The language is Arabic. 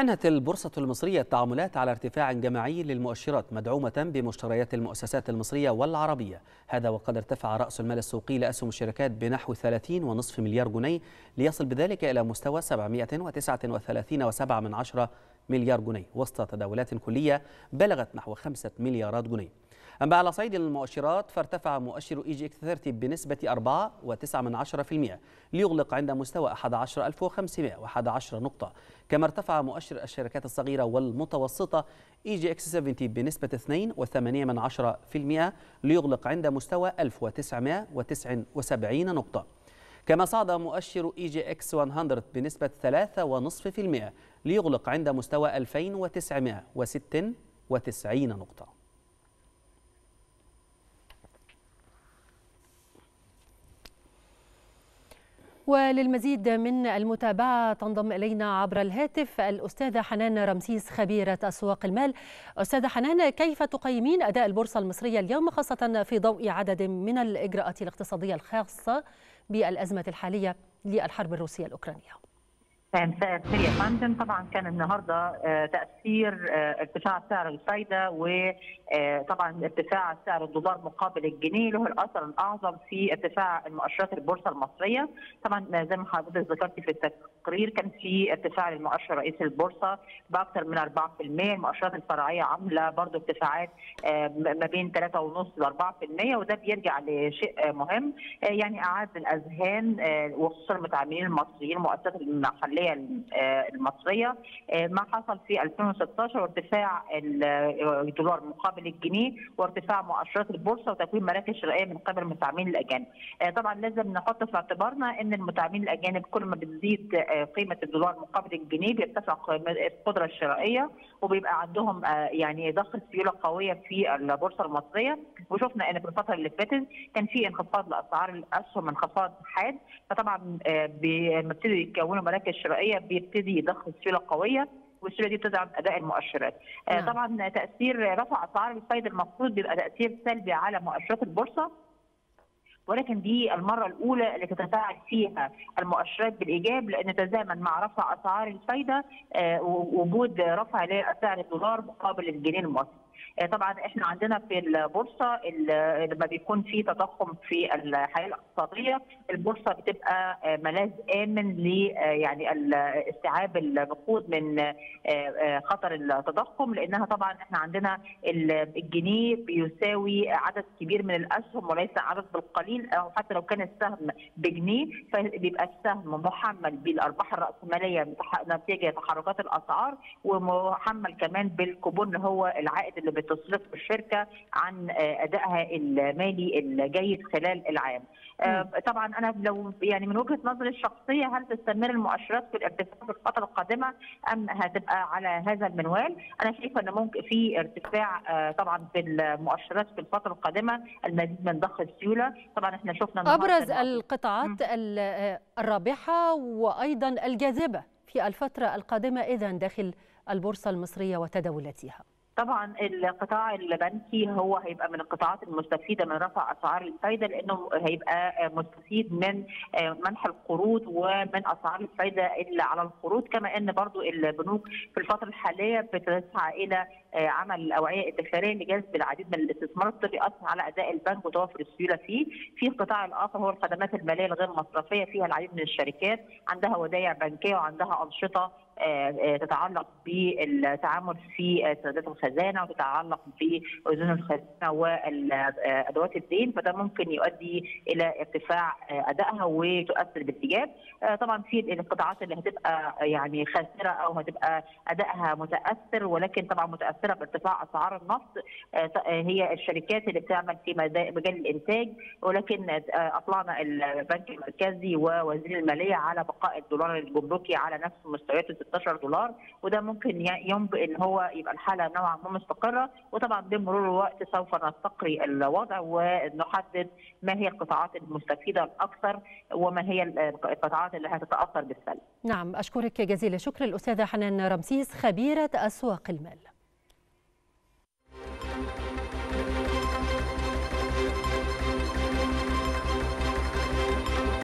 أنهت البورصة المصرية التعاملات على ارتفاع جماعي للمؤشرات مدعومة بمشتريات المؤسسات المصرية والعربية، هذا وقد ارتفع رأس المال السوقي لأسهم الشركات بنحو 30.5 مليار جنيه ليصل بذلك إلى مستوى 739.7 مليار جنيه وسط تداولات كلية بلغت نحو 5 مليارات جنيه. أما على صعيد المؤشرات فارتفع مؤشر اي جي اكس 30 بنسبة 4.9% ليغلق عند مستوى 11511 نقطة، كما ارتفع مؤشر الشركات الصغيرة والمتوسطة اي جي اكس 70 بنسبة 2.8% ليغلق عند مستوى 1979 نقطة، كما صعد مؤشر اي جي اكس 100 بنسبة 3.5% ليغلق عند مستوى 2996 نقطة. وللمزيد من المتابعة تنضم إلينا عبر الهاتف الأستاذة حنان رمسيس خبيرة أسواق المال. أستاذة حنان، كيف تقيمين أداء البورصة المصرية اليوم خاصة في ضوء عدد من الإجراءات الاقتصادية الخاصة بالأزمة الحالية للحرب الروسية الأوكرانية؟ مساء الخير يا فندم. طبعا كان النهارده تاثير ارتفاع سعر الفايده وطبعا ارتفاع سعر الدولار مقابل الجنيه له الاثر الاعظم في ارتفاع المؤشرات البورصه المصريه. طبعا زي ما حضرتك ذكرتي في التقرير كان في ارتفاع للمؤشر رئيسي البورصه باكثر من 4%، المؤشرات الفرعيه عامله برضه ارتفاعات ما بين 3.5 ل 4%، وده بيرجع لشيء مهم يعني اعاد الاذهان وخصوصا المتعاملين المصريين المؤسسات المحليه المصريه ما حصل في 2016 وارتفاع الدولار مقابل الجنيه وارتفاع مؤشرات البورصه وتكوين مراكز شرائيه من قبل المتعاملين الاجانب. طبعا لازم نحط في اعتبارنا ان المتعاملين الاجانب كل ما بتزيد قيمه الدولار مقابل الجنيه بيرتفع القدره الشرائيه وبيبقى عندهم يعني ضخ سيوله قويه في البورصه المصريه، وشفنا ان في الفتره اللي فاتت كان في انخفاض لاسعار الاسهم انخفاض حاد، فطبعا لما ابتدوا يتكونوا مراكز الشرائيه بيبتدي يضخ سيوله قويه والسيوله دي بتدعم اداء المؤشرات. طبعا تاثير رفع اسعار الفايده المفروض بيبقى تاثير سلبي على مؤشرات البورصه، ولكن دي المره الاولى اللي تتفاعل فيها المؤشرات بالايجاب لان تزامن مع رفع اسعار الفايده وجود رفع لسعر الدولار مقابل الجنيه المصري. طبعا احنا عندنا في البورصه لما بيكون في تضخم في الحياه الاقتصاديه البورصه بتبقى ملاذ امن ل يعني استيعاب النقود من خطر التضخم، لانها طبعا احنا عندنا الجنيه بيساوي عدد كبير من الاسهم وليس عدد بالقليل، او حتى لو كان السهم بجنيه فبيبقى السهم محمل بالارباح الراسماليه نتيجه تحركات الاسعار ومحمل كمان بالكوبون اللي هو العائد اللي بتصرف الشركه عن ادائها المالي الجيد خلال العام. طبعا انا لو يعني من وجهه نظري الشخصيه هل تستمر المؤشرات في الارتفاع في الفتره القادمه ام هتبقى على هذا المنوال؟ انا شايفه ان ممكن في ارتفاع طبعا في المؤشرات في الفتره القادمه المزيد من ضخ السيوله. طبعا احنا شفنا ابرز القطاعات الرابحه وايضا الجاذبه في الفتره القادمه اذا داخل البورصه المصريه وتداولاتها. طبعا القطاع البنكي هو هيبقى من القطاعات المستفيده من رفع اسعار الفايده لانه هيبقى مستفيد من منح القروض ومن اسعار الفايده اللي على القروض، كما ان برضو البنوك في الفتره الحاليه بتسعى الى عمل اوعيه ادخاريه لجذب العديد من الاستثمارات بتاثر على اداء البنك وتوافر السيوله فيه. في القطاع الاخر هو الخدمات الماليه الغير مصرفيه، فيها العديد من الشركات عندها ودائع بنكيه وعندها انشطه تتعلق بالتعامل في سندات الخزانه وتتعلق باذون الخزانه وادوات الدين، فده ممكن يؤدي الى ارتفاع ادائها وتؤثر بالايجاب. طبعا في القطاعات اللي هتبقى يعني خاسره او هتبقى ادائها متاثر ولكن طبعا متاثره بارتفاع اسعار النفط هي الشركات اللي بتعمل في مجال الانتاج، ولكن اطلعنا البنك المركزي ووزير الماليه على بقاء الدولار الجمركي على نفس مستوياته $16 وده ممكن ينبئ ان هو يبقى الحاله نوعا ما مستقره، وطبعا بمرور الوقت سوف نستقري الوضع ونحدد ما هي القطاعات المستفيده الاكثر وما هي القطاعات اللي هتتاثر بالسلب. نعم، اشكرك جزيل الشكر الاستاذه حنان رمسيس خبيره اسواق المال.